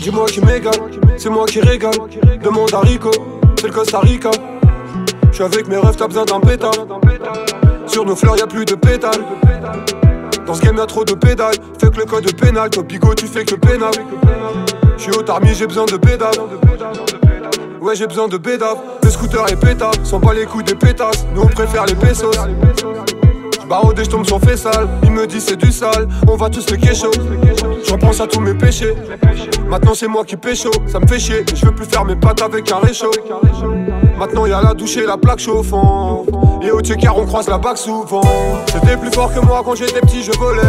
Dis-moi qui m'égale, c'est moi qui régale. Demande à Rico, c'est le Costa Rica. J'suis avec mes rêves, t'as besoin d'un pétale. Sur nos fleurs y'a plus de pétales. Dans ce game y'a trop de pédales. Fais que le code pénal, toi Pico tu fais que le pénal. J'suis au tarmi, j'ai besoin de pédales. Ouais j'ai besoin de bédave, le scooter est pétard, sans pas les coups des pétasses, nous on préfère les pesos. J'barodais, j'tombe sur Fessal, il me dit c'est du sale, on va tous le kécho. J'en pense à tous mes péchés, maintenant c'est moi qui pécho, ça me fait chier, je veux plus faire mes pattes avec un réchaud. Maintenant y'a la douche et la plaque chauffante, et au checker on croise la bague souvent. C'était plus fort que moi quand j'étais petit, je volais,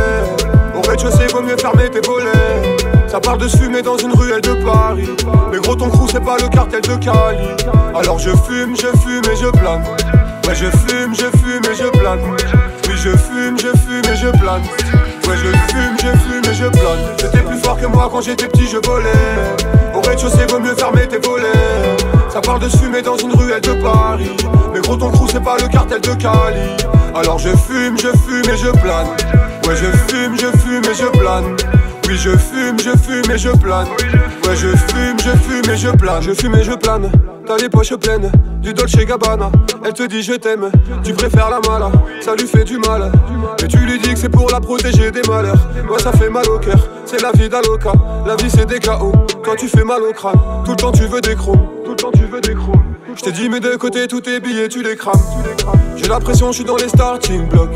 au rez-de-chaussée vaut mieux fermer tes volets. Ça part de se fumer dans une ruelle de Paris. Mais gros ton crew c'est pas le cartel de Cali. Alors je fume et je plane. Ouais je fume et je plane. Oui je fume et je plane. Ouais je fume et je plane. C'était plus fort que moi quand j'étais petit je volais. Au rez-de-chaussée vaut mieux fermer tes volets. Ça part de se fumer dans une ruelle de Paris. Mais gros ton crew c'est pas le cartel de Cali. Alors je fume et je plane. Ouais je fume et je plane. Oui je fume et je plane. Ouais je fume et je plane. Je fume et je plane, t'as les poches pleines du Dolce Gabbana. Elle te dit je t'aime, tu préfères la mala. Ça lui fait du mal, mais tu lui dis que c'est pour la protéger des malheurs. Ouais ça fait mal au cœur, c'est la vie d'Aloca. La vie c'est des chaos, quand tu fais mal au crâne. Tout le temps tu veux des crocs, tout le temps tu veux des crocs. Je t'ai dit mais de côté tous tes billets tu les crames. J'ai l'impression je suis dans les starting blocks.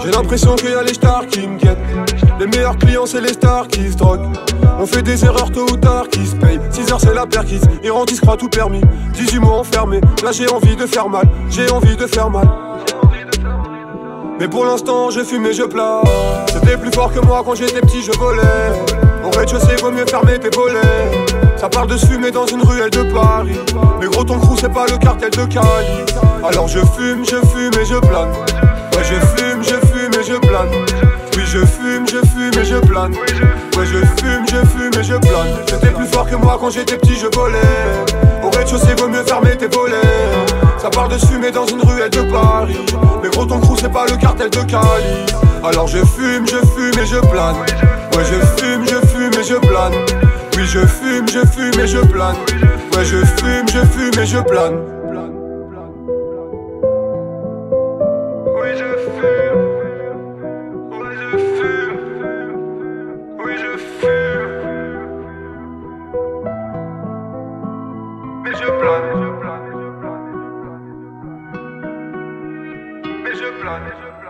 J'ai l'impression qu'il y a les stars qui me guettent. Les meilleurs clients c'est les stars qui se droguent. On fait des erreurs tôt ou tard qui se payent. 6 heures c'est la perquise, ils rendent discret tout permis. 18 mois enfermés, là j'ai envie de faire mal. J'ai envie de faire mal. Mais pour l'instant je fume et je plane. C'était plus fort que moi quand j'étais petit je volais. Au rez-de-chaussée vaut mieux fermer tes volets. Ça part de se fumer dans une ruelle de Paris. Mais gros ton crew c'est pas le cartel de Cali. Alors je fume et je plane. Ouais je fume et je plane. Oui je fume et je plane. Ouais je fume et je plane. C'était plus fort que moi quand j'étais petit je volais. Au rez-de-chaussée vaut mieux fermer tes volets. Ça part de se fumer dans une ruelle de Paris. Mais gros ton crew c'est pas le cartel de Cali. Alors je fume et je plane. Ouais je fume et je plane. Oui je fume et je plane. Ouais je fume et je plane. Mais je plane, mais je plane, mais je plane, mais je plane.